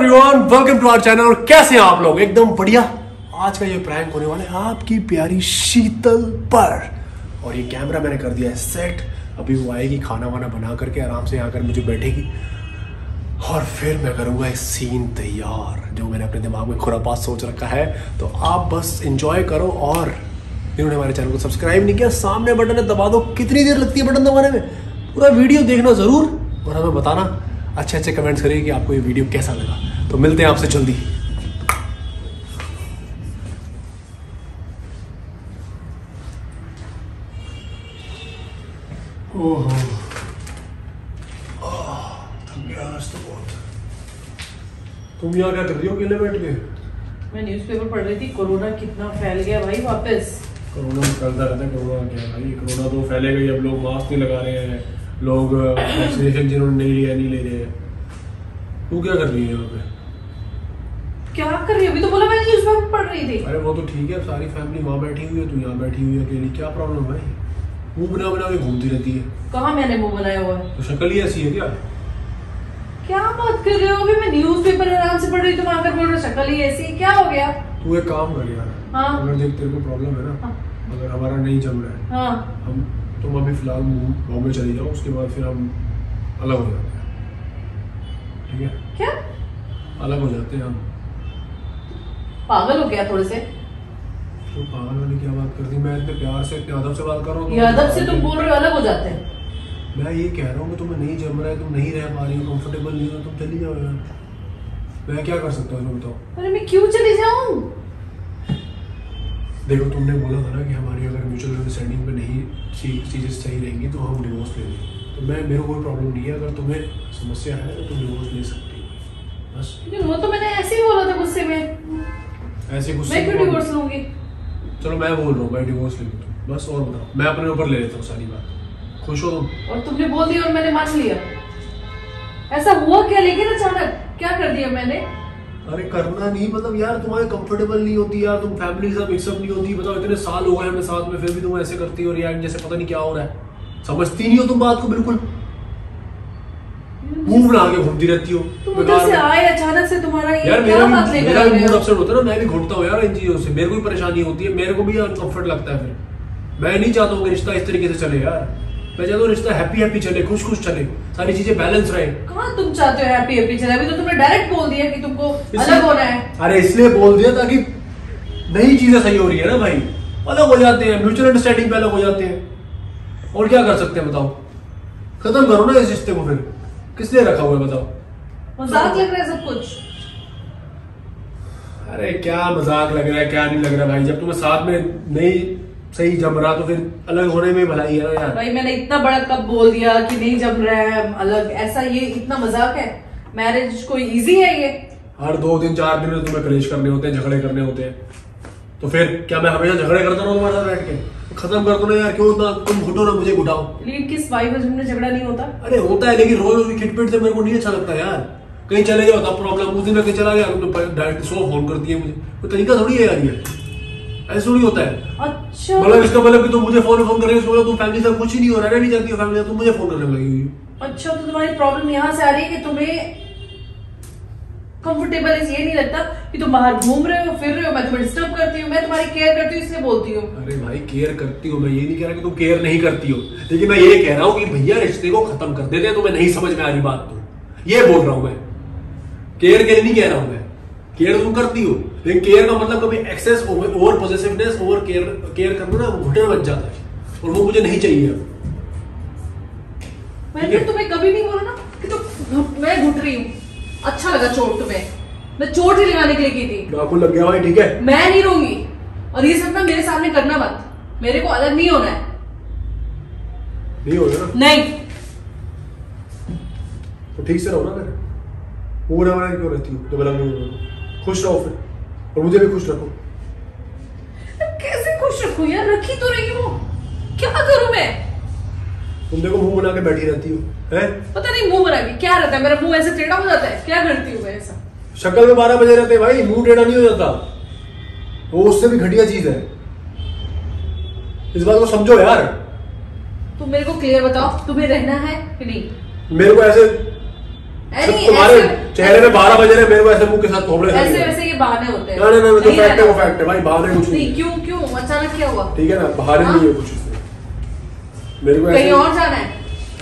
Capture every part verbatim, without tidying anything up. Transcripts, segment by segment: Everyone, welcome to our channel. और कैसे हैं आप लोग? एकदम बढ़िया। आज का ये प्रैंक होने वाला है आपकी प्यारी शीतल पर। और ये कैमरा मैंने कर दिया है सेट। अभी वो आएगी खाना वाना बना करके, आराम से यहाँ कर मुझे बैठेगी और फिर मैं करूँगा एक सीन तैयार जो मैंने अपने दिमाग में खुरापात सोच रखा है। तो आप बस इंजॉय करो। और जिन्होंने हमारे चैनल को सब्सक्राइब नहीं किया, सामने बटन है, दबा दो। कितनी देर लगती है बटन दबाने में? पूरा वीडियो देखना ज़रूर और हमें बताना, अच्छे अच्छे कमेंट्स करिए कि आपको ये वीडियो कैसा लगा। तो मिलते हैं आपसे जल्दी। ओह थक गया आज तो बहुत। तुम यहाँ क्या कर रही हो अकेले बैठ के? मैं न्यूज़पेपर पढ़ रही थी। कोरोना कितना फैल गया भाई वापस। कोरोना फैलता रहता है। कोरोना क्या भाई, कोरोना तो फैलेगा ही। अब लोग मास्क नहीं लगा रहे हैं, लोग वैक्सीनेशन जिन्होंने नहीं लिया नहीं ले रहे हैं। तू क्या कर रही है यहाँ पे? क्या कर रही है? अभी तो बोला मैं न्यूज़पेपर पढ़ रही थी। अरे वो तो ठीक है, सारी फैमिली वहाँ बैठी हुई है, तू यहाँ बैठी हुई है अकेली। क्या प्रॉब्लम है? मुँह बना बना के घूमती रहती है। कहाँ मैंने मुँह बनाया हुआ है? तो शक्ल ही ऐसी है क्या? क्या बात कर रहे हो? अभी मैं न्यूज़पेपर आराम से पढ़ रही हूँ, तुम आकर बोल रहे हो शक्ल ही ऐसी है। क्या हो गया? तू एक काम कर यार। हाँ? अगर देख तेरे को प्रॉब्लम है ना, अगर हमारा नहीं जम रहा है, हम तुम अभी फिलहाल बॉम्बे चली जाओ, उसके बाद फिर हम अलग हो जाते हैं। ठीक है? क्या अलग हो जाते हैं हम? पागल हो गया थोड़े से। तो पागल वाली क्या बात कर दी? मैं इतने प्यार से इतने अदब से बात कर रहा हूँ। अदब से तुम बोल रहे हो अलग हो जाते हैं? मैं ये कह रहा हूँ कि तुम्हें नहीं जम रहा है, तुम नहीं रह पा रही हो, कम्फर्टेबल नहीं हो, तुम चली जाओ यार। मैं क्या कर सकता हूँ बताओ? अरे मैं क्यों चली जाऊँ? देखो तुमने बोला था ना कि हमारी अगर म्यूचुअल अंडरस्टैंडिंग पे नहीं चीज़ें सही रहेंगी तो हम डिवोर्स ले लेंगे। तो मैं मेरे कोई प्रॉब्लम नहीं है। अगर तुम्हें समस्या है तो तुम डिवोर्स ले सकती हो, बस। वो तो मैंने ऐसे ही बोला था गुस्से में। ऐसे गुस्से में मैं क्यों डिवोर्स लूँगी? चलो मैं बोल रहा हूँ मैं डिवोर्स ले लूँ, बस। और बताओ, मैं अपने ऊपर ले लेता हूँ सारी बात। खुश हो तुम? और तुमने बोल दिया और मैंने मान लिया? ऐसा हुआ क्या लेकिन अचानक? क्या कर दिया मैंने? अरे करना नहीं, मतलब यार तुम्हारे कंफर्टेबल नहीं होती यार, तुम फैमिली के साथ मिक्सअप नहीं होती। बताओ इतने साल हो गए हमें साथ में, फिर भी तुम ऐसे करती हो और यार जैसे पता नहीं क्या हो रहा है। समझती नहीं हो तुम बात को बिल्कुल, मुंह बना के घूमती रहती हो। तुम उधर से आए अचानक से, तुम्हारा ये क्या बात लेकर आ रहे हो? मेरा मूड अपसेट होता है ना, मैं भी घूमता हूँ यार इन चीजों से। मेरे को भी परेशानी होती है, मेरे को भी अनकंफर्ट लगता है। फिर मैं नहीं चाहता हूँ कि रिश्ता इस तरीके से चले यार। मैं चाहता हूँ रिश्ता हैप्पी हैप्पी चले, खुश खुश चले, सारी चीजें बैलेंस रहे। कहाँ तुम चाहते हो हैप्पी हैप्पी चले? अभी तो तुमने डायरेक्ट बोल दिया कि तुमको अलग होना है। अरे इसलिए बोल दिया ताकि नई चीजें सही हो रही है ना भाई। अलग हो जाते हैं, म्यूचुअल अंडरस्टैंडिंग पे अलग हो जाते हैं। और क्या कर सकते हैं बताओ? खत्म करो ना इस रिश्ते को, फिर किसने रखा हुआ है बताओ? मजाक लग रहा है सब कुछ। अरे क्या मजाक लग रहा है क्या नहीं लग रहा भाई? जब तुम्हें साथ में नहीं सही जम रहा तो फिर अलग होने में भलाई है यार। भाई मैंने इतना बड़ा कब बोल दिया कि नहीं जम रहा है अलग? ऐसा ये इतना मजाक है? मैरिज कोई इजी है ये? हर दो दिन चार दिन में तुम्हें कलेश करने होते हैं, झगड़े करने होते हैं। तो फिर क्या मैं हमेशा झगड़े करता रहूं तुम्हारे साथ बैठ के? खत्म कर दो ना यार, क्यों ना तुम घुटो ना मुझे घुटाओ। लीड किस वाइफ में तुमने झगड़ा नहीं होता? अरे होता है, लेकिन रोज उसकी खिटपिट से मेरे को नहीं अच्छा लगता यार। कहीं चले जाओ तब प्रॉब्लम। उस दिन मैं कहीं चला गया, तुमने डायरेक्ट सौ फोन कर दिया मुझे। कोई तरीका थोड़ी है यार ये, ऐसा नहीं होता है। अच्छा मतलब इसका मतलब कि तुम मुझे फोन फोन कर रहे हो, तुम फैमिली से कुछ ही नहीं हो रहा है, नहीं जाती हो फैमिली से, तुम मुझे फोन करने लगी हुई हो। अच्छा तो तुम्हारी प्रॉब्लम यहाँ से आ रही है कि तुम्हें कंफर्टेबल ये नहीं लगता कि तुम बाहर घूम रहे हो फिर रहे हो, मैं तुम्हें डिस्टर्ब करती हूँ, मैं तुम्हारी केयर करती हूँ इसलिए बोलती हूँ। अरे भाई केयर करती हूँ, मैं ये नहीं कह रहा कि तुम केयर नहीं करती हो, लेकिन मैं ये कह रहा हूँ कि भैया रिश्ते को खत्म कर देते हैं। तुम्हें नहीं समझ में आ रही बात, तो ये बोल रहा हूँ मैं। केयर के लिए नहीं कह रहा हूँ मैं, केयर तुम करती हो, लेकिन केयर का मतलब कभी excess over positiveness over care care करना ना घुटन बच जाता है, और वो मुझे नहीं चाहिए। मैंने तुम्हें कभी नहीं बोला ना कि तुम मैं घुट रही हूँ। अच्छा लगा चोट तुम्हें? मैं चोट ही लगाने के लिए की थी। आपको लग गया भाई, ठीक है मैं नहीं रहूंगी। और ये सब ना मेरे सामने करना मत, मेरे को अलग नहीं होना है। नहीं हो रहा ना? नहीं तो ठीक से रहो ना। मैं पूरा बना क्यों रहती हूँ जब अलग नहीं हो रहा? खुश रहो फिर, और मुझे भी खुश रखो। कैसे खुश रखूं यार? रखी तो रही हूं, क्या करूं मैं? तुम देखो मुंह बना के बैठी रहती हो, हैं? पता नहीं मुंह बना के क्या रहता है, मेरा मुंह ऐसे टेढ़ा हो जाता है। क्या करती हूं मैं ऐसा? शक्ल में बारह बजे रहते भाई, मुंह टेढ़ा नहीं हो जाता। वो उससे भी घटिया चीज है, इस बात को समझो यार। तुम मेरे को क्लियर बताओ, तुम्हें रहना है कि नहीं? मेरे को ऐसे तुम्हारे चेहरे में बारह बजे मेरे को ऐसे मुंह के साथ थोबड़े ऐसे वैसे ये बहाने होते हैं। ना ना वो तो फैक्ट है, वो फैक्ट है भाई, बहाने कुछ नहीं। क्यों क्यों अचानक क्या हुआ? ठीक है ना, बहाने नहीं है कुछ इसमें। मेरे को कहीं और जाना है।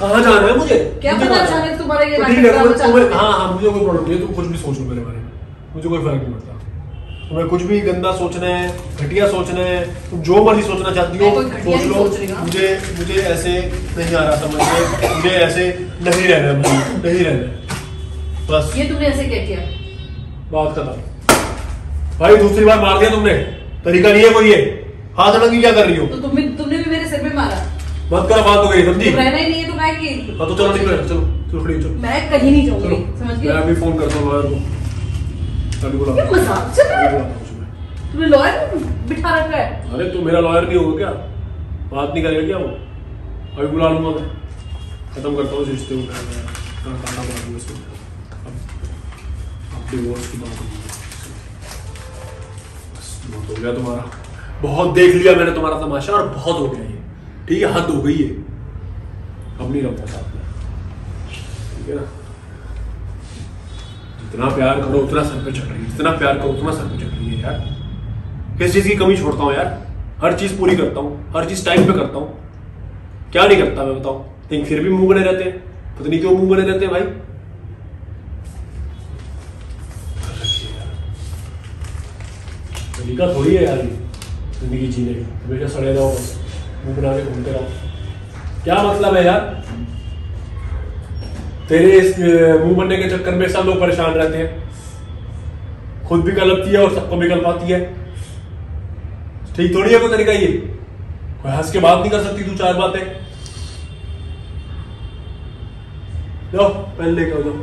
कहाँ जाना है मुझे क्या पता अचानक तुम्हारे ये ठीक है तुम्हें। हाँ हाँ मुझे कोई प्रॉब्लम नहीं है, तुम कुछ भी सोच लो मेरे बारे में, मुझे कोई फर्क नहीं पड़ता। तुम्हें कुछ भी गंदा सोचना है, घटिया सोचना है, तुम जो मर्जी सोचना चाहती हो सोच लो। मुझे मुझे ऐसे नहीं आ रहा समझ में, मुझे ऐसे नहीं रहना, मुझे नहीं रहना है बस। ये तुमने ऐसे क्या किया? बात खत्म भाई, दूसरी बार मार दिया तुमने। तरीका नहीं है कोई, ये हाथ अड़ंगी क्या कर रही हो? तो तुमने तुमने भी मेरे सिर पे मारा। मत करो, बात हो गई समझी। तो रहना ही नहीं है तो मैं कि तो चलो निकलो, चलो चलो खड़ी चलो। मैं कहीं नहीं जाऊंगी समझ गई। मैं अभी फोन करता हूं लॉयर को। अभी बुला क्या मजाक चल रहा है? तुमने लॉयर बिठा रखा है? अरे तू मेरा लॉयर नहीं होगा क्या? बात नहीं करेगा क्या वो? अभी बुला लूंगा मैं, खत्म करता हूं इस रिश्ते को। खाना बना दूंगा इसको। डिवोर्स की बात हो गया तुम्हारा, बहुत देख लिया मैंने तुम्हारा तमाशा और बहुत हो गया ये, ठीक है हद हो गई है, अब नहीं रहूंगा साथ में, ठीक है ना। जितना प्यार करो उतना सर पे चढ़ रही है, जितना प्यार करो उतना सर पे चढ़ रही है यार। किस चीज की कमी छोड़ता हूँ यार? हर चीज पूरी करता हूँ, हर चीज टाइम पे करता हूँ, क्या नहीं करता मैं बताऊँ। लेकिन फिर भी मुंह बने रहते हैं, पता नहीं क्यों मुंह बने रहते हैं भाई। तरीका थोड़ी है यार जिंदगी जीने का, हमेशा सड़े रहो, मुंह बना के घूमते रहो, क्या मतलब है यार? तेरे इस मुंह बनने के चक्कर में सब लोग परेशान रहते हैं, खुद भी गलती है और सबको भी गल पाती है। ठीक थोड़ी है कोई तरीका ये, कोई हंस के बात नहीं कर सकती तू चार बातें। जाओ पेन लेकर जाओ,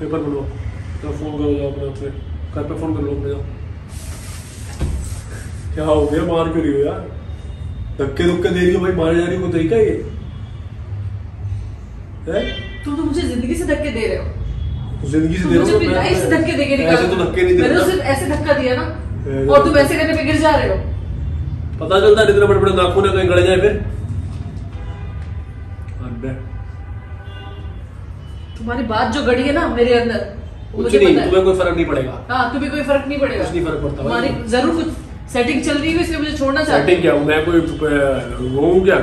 पेपर बनवाओ, फोन करो, जाओ अपने अपने घर पे फोन कर लो अपने, जाओ। क्या हो गया, मार क्यों रही हो यार? धक्के धुक्के दे रही हो भाई, मारे जा रही हो, कोई तरीका ये है? तू तो मुझे जिंदगी से धक्के दे रहे हो, जिंदगी से दे रहे हो, मुझे लाइफ से धक्के देके निकाल। ऐसे तो धक्के नहीं दे रहा, मैंने सिर्फ ऐसे धक्का दिया ना, और तुम ऐसे करने पे गिर जा रहे हो। पता चलता है इतने बड़े-बड़े नाखून कहीं गड़ जाए फिर। अबे तुम्हारी बात जो गड़ी है ना मेरे अंदर, मुझे नहीं, तुम्हें कोई फर्क नहीं पड़ेगा। हां तुम्हें कोई फर्क नहीं पड़ेगा, कुछ नहीं फर्क पड़ता। तुम्हारी जरूर कुछ सेटिंग चल रही है, इसलिए मुझे छोड़ना चाहते हैं। क्या मैं कोई वो हूँ क्या,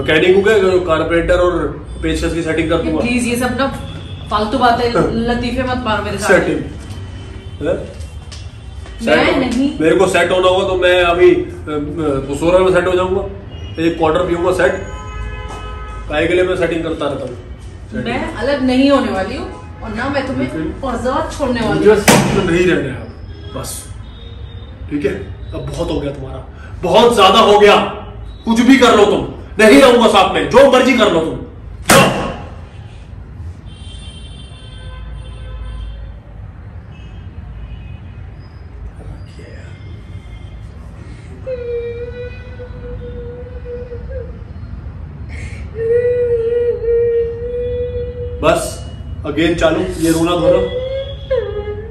मैकेनिक हूँ क्या कारपेंटर और पेचकस की सेटिंग कर दूंगा? प्लीज ये सब ना फालतू बातें लतीफे मत मारो मेरे साथ। सेटिंग मैं नहीं, मेरे को सेट होना होगा तो मैं अभी सोलह में सेट हो जाऊंगा, एक क्वार्टर पीऊंगा सेट, काहे के लिए मैं सेटिंग करता रहता हूँ। मैं अलग नहीं होने वाली हूँ और ना मैं तुम्हें और ज़्यादा छोड़ने वाली हूँ, नहीं रहने आप बस, ठीक है। अब बहुत हो गया तुम्हारा, बहुत ज्यादा हो गया, कुछ भी कर लो तुम, नहीं रहूंगा साथ में, जो मर्जी कर लो तुम। बस अगेन चालू ये रोना धोना,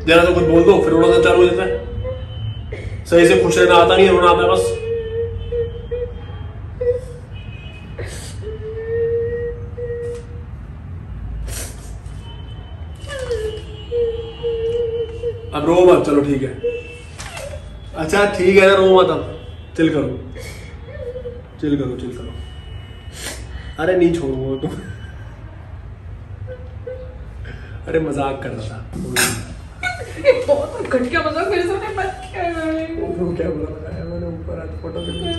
जरा सा कुछ बोल दो फिर रोना चालू हो जाता है। सही से खुश रहना आता नहीं है, रोना आता है बस। अब रो मत, चलो ठीक है, अच्छा ठीक है ना, रो मत अब, चिल करो चिल करो चिल करो। अरे नहीं छोड़ूंगा तुम, अरे मजाक कर रहा था। बहुत घटिया मजाक मेरे सामने मत किया मैंने। वो क्या बोला बताया मैंने ऊपर आज फोटो पे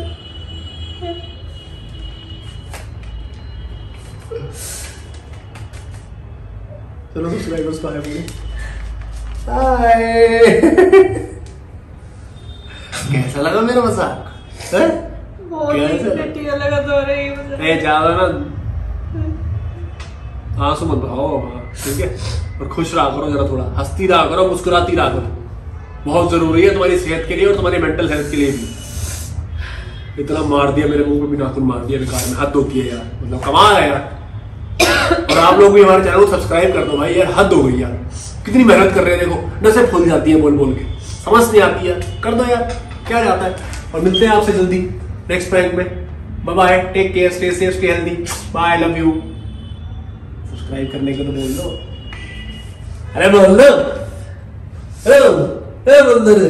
चलो सब्सक्राइबर्स पाए मुझे। हाय कैसा लगा मेरा मजाक है? बहुत घटिया लगा तो रही मजाक। ए जाओ ना, आंसू मत बहाओ ठीक है, और खुश रहा करो, जरा थोड़ा हंसती रहा करो, मुस्कुराती रहा करो, बहुत जरूरी है तुम्हारी सेहत के लिए और तुम्हारी मेंटल हेल्थ के लिए भी। इतना मार दिया मेरे मुंह पे भी, नाखून मार दिया बेकार में, हद होती है यार, मतलब कमाल है यार। और आप लोग भी हमारे चैनल को सब्सक्राइब कर दो भाई, यार हद हो गई यार, कितनी मेहनत कर रहे हैं, देखो नसें फूल जाती है बोल बोल के, समझ नहीं आती यार, कर दो यार क्या जाता है। और मिलते हैं आपसे जल्दी नेक्स्ट प्रैंक में, bye bye, take care, stay safe, stay healthy, bye, love you. Subscribe करने को तो बोल दो। अरे बोल दो, अरे बोल दो।